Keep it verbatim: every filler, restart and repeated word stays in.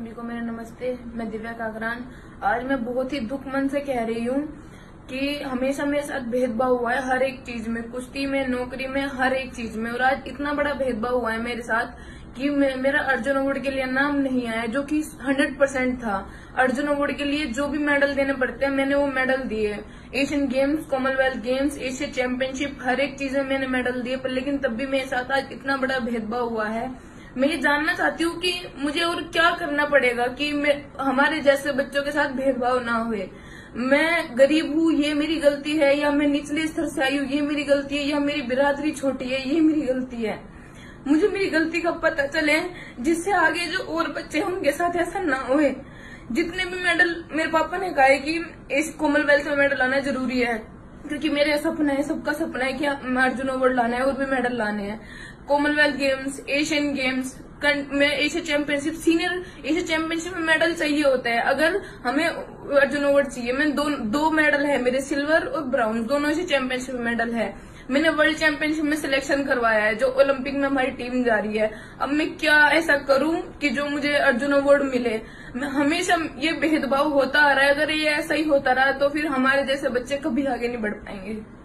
सभी को मेरा नमस्ते। मैं दिव्या काकरान। आज मैं बहुत ही दुख मन से कह रही हूँ कि हमेशा मेरे साथ भेदभाव हुआ है, हर एक चीज में, कुश्ती में, नौकरी में, हर एक चीज में। और आज इतना बड़ा भेदभाव हुआ है मेरे साथ कि मे, मेरा अर्जुन अवार्ड के लिए नाम नहीं आया, जो कि सौ परसेंट था। अर्जुन अवार्ड के लिए जो भी मेडल देने पड़ते हैं, मैंने वो मेडल दिए। Asian Games, Commonwealth Games, Asia championship, हर एक चीज में मैंने मेडल दिए, पर लेकिन तब भी मेरे साथ आज इतना बड़ा भेदभाव हुआ है। मैं ये जानना चाहती हूँ कि मुझे और क्या करना पड़ेगा कि हमारे जैसे बच्चों के साथ भेदभाव ना हुए। मैं गरीब हूँ, ये मेरी गलती है, या मैं निचले स्तर से आई हूँ, ये मेरी गलती है, या मेरी बिरादरी छोटी है, ये मेरी गलती है। मुझे मेरी गलती का पता चले, जिससे आगे जो और बच्चे हैं उनके साथ ऐसा ना होए। जितने भी मेडल मेरे पापा ने कहा है कि इस कॉमनवेल्थ में मेडल लाना जरूरी है, क्योंकि मेरे सपना है, सबका सपना है कि अर्जुन अवार्ड लाना है और भी मेडल लाने हैं। कॉमनवेल्थ गेम्स, एशियन गेम्स में, Asia championship, senior Asia championship में मेडल चाहिए होता है। अगर हमें अर्जुन अवार्ड चाहिए, मैंने दो दो मेडल है मेरे, सिल्वर और ब्राउन, दोनों एशिया चैंपियनशिप में मेडल है। मैंने वर्ल्ड चैंपियनशिप में सिलेक्शन करवाया है, जो ओलंपिक में हमारी टीम जा रही है। अब मैं क्या ऐसा करूं कि जो मुझे अर्जुन अवार्ड मिले। हमेशा ये भेदभाव होता आ रहा है, अगर ये ऐसा ही होता रहा तो फिर हमारे जैसे बच्चे कभी आगे नहीं बढ़ पाएंगे।